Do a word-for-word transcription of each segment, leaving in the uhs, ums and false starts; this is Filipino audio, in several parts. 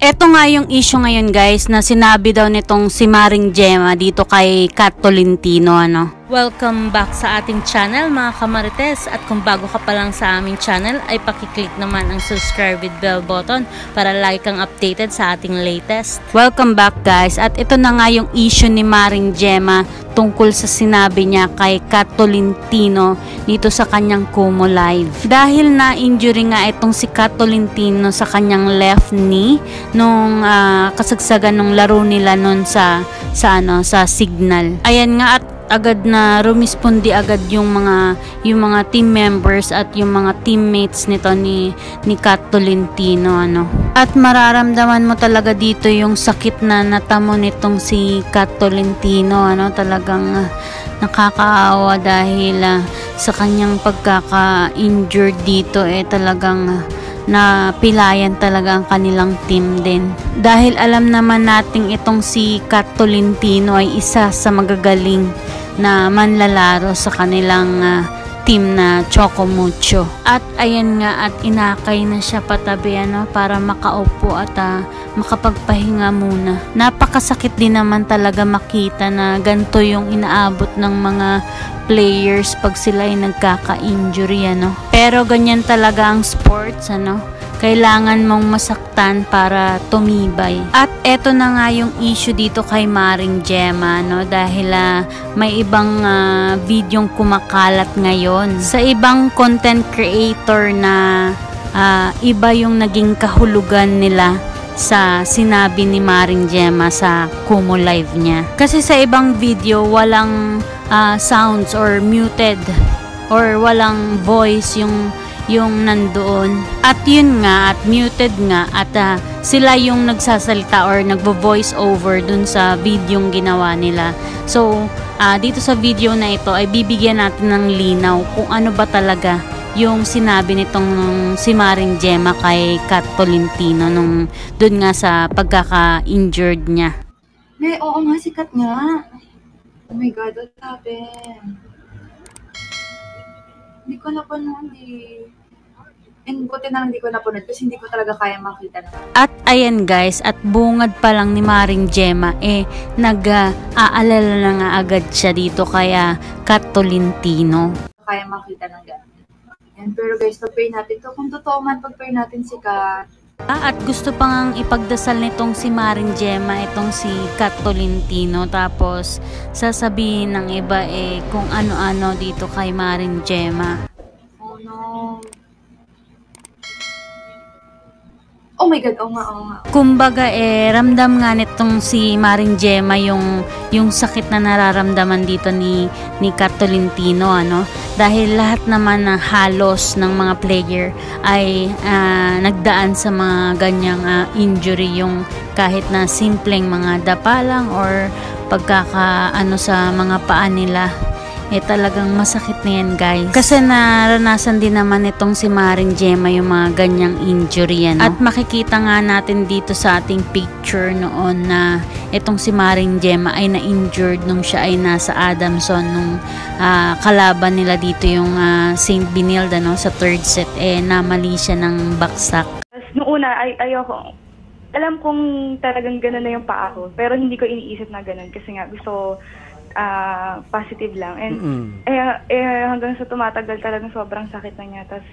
Eto nga yung issue ngayon guys na sinabi daw nitong si Maring Jema dito kay Kat Tolentino, ano. Welcome back sa ating channel mga kamarites, at kung bago ka pa lang sa aming channel ay paki-click naman ang subscribe with bell button para lagi kang updated sa ating latest. Welcome back guys, at ito na nga yung issue ni Maring Jema tungkol sa sinabi niya kay Kat Tolentino dito sa kanyang Kumu Live. Dahil na injury nga itong si Kat Tolentino sa kanyang left knee nung uh, kasagsagan ng laro nila noon sa sa ano sa Signal. Ayan nga, at agad na rumispondi agad yung mga yung mga team members at yung mga teammates nito ni ni Kat Tolentino, ano. At mararamdaman mo talaga dito yung sakit na natamo nitong si Kat Tolentino, ano, talagang uh, nakakaawa dahil uh, sa kanyang pagkaka-injured dito eh talagang uh, na pilayan talaga ang kanilang team din. Dahil alam naman nating itong si Kat Tolentino ay isa sa magagaling na manlalaro sa kanilang uh, team na Choco Mucho. At ayan nga, at inakay na siya patabi, ano, para makaupo at uh, makapagpahinga muna. Napakasakit din naman talaga makita na ganito yung inaabot ng mga players pag sila ay nagkaka-injury, ano. Pero ganyan talaga ang sports, ano. Kailangan mong masaktan para tumibay. At eto na nga yung issue dito kay Maring Jema, no, dahil uh, may ibang uh, videong kumakalat ngayon sa ibang content creator na uh, iba yung naging kahulugan nila sa sinabi ni Maring Jema sa Kumu Live niya. Kasi sa ibang video, walang uh, sounds or muted or walang voice yung yung nandoon. At yun nga, at muted nga, at uh, sila yung nagsasalita or nagvo-voice over dun sa video yung ginawa nila. So, uh, dito sa video na ito ay bibigyan natin ng linaw kung ano ba talaga yung sinabi nitong si Maring Jema kay Kat Tolentino nung doon nga sa pagkaka-injured niya. Eh, oo nga, sikat nga. Oh my God, what happened? Hindi ko na panood eh. And buti na lang hindi ko napunod kasi hindi ko talaga kaya makita na. At ayan guys, at bungad pa lang ni Maring Jema eh nag-aalala na nga agad siya dito kaya Kat Tolentino. Kaya makita na gano'n. Pero guys, pag-pray natin to. Kung totoo man, pag-pray natin si Kat. Ah, at gusto pa ngang ipagdasal nitong si Maring Jema, itong si Kat Tolentino. Tapos, sasabihin ng iba eh kung ano-ano dito kay Maring Jema. Oh no. Oh my God, oh nga, oh nga. Kumbaga eh, ramdam nga nitong si Maring Jema yung, yung sakit na nararamdaman dito ni, ni Kat Tolentino, ano. Dahil lahat naman na halos ng mga player ay uh, nagdaan sa mga ganyang uh, injury, yung kahit na simpleng mga dapa lang or pagkakaano sa mga paa nila. Eh talagang masakit na yan guys. Kasi naranasan din naman itong si Maring Jema yung mga ganyang injury, ano? At makikita nga natin dito sa ating picture noon na itong si Maring Jema ay na-injured nung siya ay nasa Adamson nung uh, kalaban nila dito yung uh, Saint Benilde, no, sa third set. Eh namali siya ng baksak. Noong una ay ayoko. Alam kong talagang gano'n na yung paa ko, pero hindi ko iniisip na gano'n kasi nga gusto Uh, positive lang. And mm -mm. Eh, eh, hanggang sa tumatagal talagang sobrang sakit na niya. Tapos,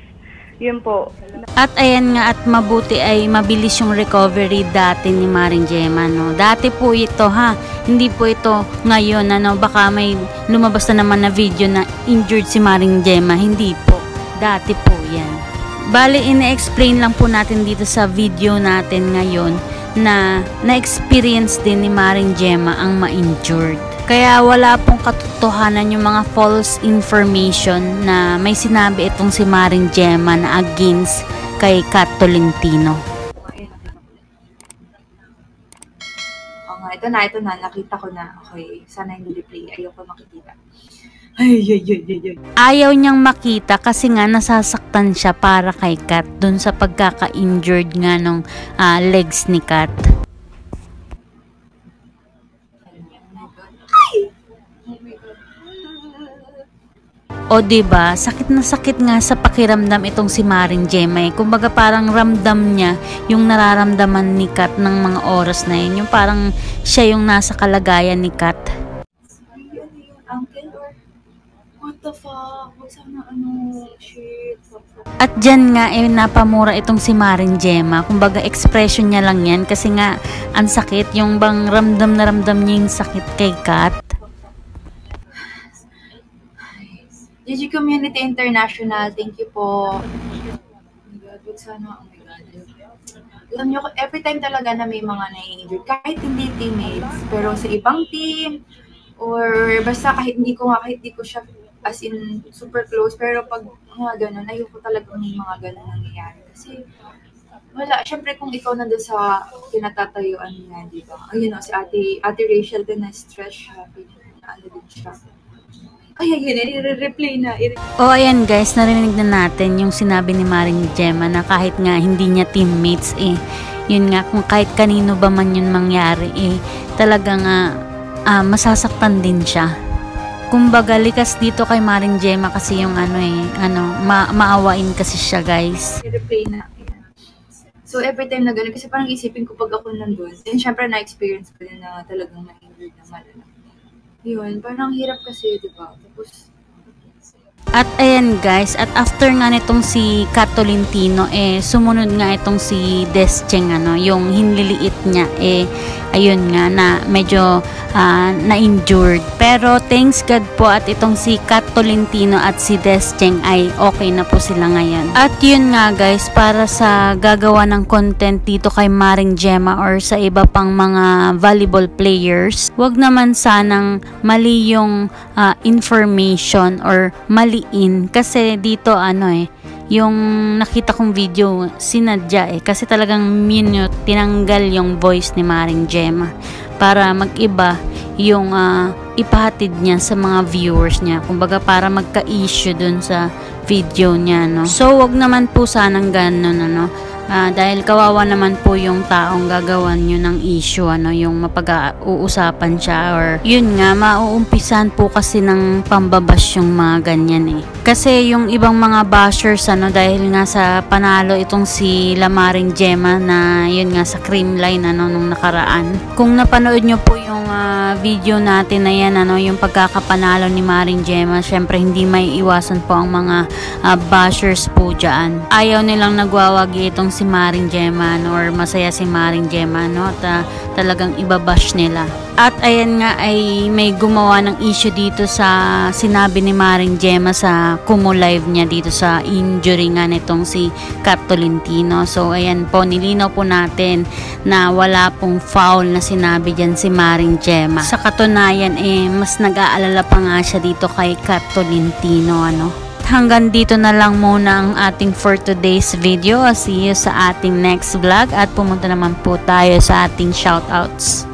yun po. At ayan nga, at mabuti ay mabilis yung recovery dati ni Maring Jema, no? Dati po ito, ha? Hindi po ito ngayon, ano? Baka may lumabas na naman na video na injured si Maring Jema. Hindi po. Dati po yan. Bale, ina-explain lang po natin dito sa video natin ngayon na na-experience din ni Maring Jema ang ma-injured. Kaya wala pong katotohanan yung mga false information na may sinabi itong si Maring Jema na against kay Kat Tolentino. Oo nga, ito na, ito na. Nakita ko na. Okay, sana hindi replay. Ayoko makikita. Ay, ay, ay, ay, ay. Ayaw niyang makita kasi nga nasasaktan siya para kay Kat dun sa pagkaka-injured nga nung uh, legs ni Kat. O diba, sakit na sakit nga sa pakiramdam itong si Maring Jema. Kumbaga parang ramdam niya yung nararamdaman ni Kat ng mga oras na yun. Yung parang siya yung nasa kalagayan ni Kat. At dyan nga eh napamura itong si Maring Jema. Kumbaga expression niya lang yan kasi nga ang sakit. Yung bang ramdam na ramdam niya yung sakit kay Kat. G G Community International, thank you po. Oh my God, wag sana, oh my God. Alam niyo, every time talaga na may mga na-injured, kahit hindi teammates, pero sa ibang team, or basta kahit hindi ko nga, kahit hindi ko siya as in super close, pero pag mga gano'n, ayoko talaga ng mga gano'n nangyayari. Kasi wala, syempre kung ikaw nandun sa kinatatayuan nga, di ba? Ayun o, si Ate, Ate Rachel din na-stretch, ano din siya. Ay, ayan, i-replay na. O, ayan guys, narinig na natin yung sinabi ni Maring Jema na kahit nga hindi niya teammates eh, yun nga, kung kahit kanino ba man yun mangyari eh, talaga nga uh, masasaktan din siya. Kumbaga, likas dito kay Maring Jema kasi yung ano eh, ano, ma maawain kasi siya guys. I-replay na. So, every time na gano'n, kasi parang isipin ko pag ako nandun, and syempre na-experience ko din na talagang na-injured na malala. Yun, parang hirap kasi, diba? Tapos... At ayan guys, at after nga nitong si Kat Tolentino, eh, sumunod nga itong si Des Cheng, ano, yung hinliliit niya, eh, ayun nga, na medyo uh, na-injured. Pero thanks God po at itong si Kat Tolentino at si Des Cheng ay okay na po sila ngayon. At yun nga guys, para sa gagawa ng content dito kay Maring Jema or sa iba pang mga volleyball players, wag naman sanang mali yung uh, information or mali in. Kasi dito ano eh, yung nakita kong video sinadya eh, kasi talagang minute tinanggal yung voice ni Maring Jema para mag-iba yung uh, ipahatid niya sa mga viewers niya, kumbaga para magka-issue dun sa video niya, no? So wag naman po sanang ganun, ano, uh, dahil kawawa naman po yung taong gagawan nyo ng issue, ano, yung mapag-uusapan siya or yun nga, mauumpisan po kasi ng pambabas yung mga ganyan eh, kasi yung ibang mga bashers, ano, dahil nga sa panalo itong si Maring Jema na yun nga sa Creamline, ano, nung nakaraan. Kung napanood nyo po yung uh, video natin na yan, ano, yung pagkakapanalo ni Maring Jema, syempre hindi may iwasan po ang mga uh, bashers po dyan. Ayaw nilang nagwawagi itong si Maring Jema, no, or masaya si Maring Jema, no, at uh, talagang ibabash nila. At ayan nga ay may gumawa ng issue dito sa sinabi ni Maring Jema sa Kumu Live niya dito sa injury nga nitong si Kat Tolentino. So ayan po, nilinaw po natin na wala pong foul na sinabi dyan si Maring Jema. Sa katunayan eh, mas nag-aalala pa nga siya dito kay Kat Tolentino, ano. Hanggang dito na lang muna ang ating for today's video. I'll see you sa ating next vlog at pumunta naman po tayo sa ating shoutouts.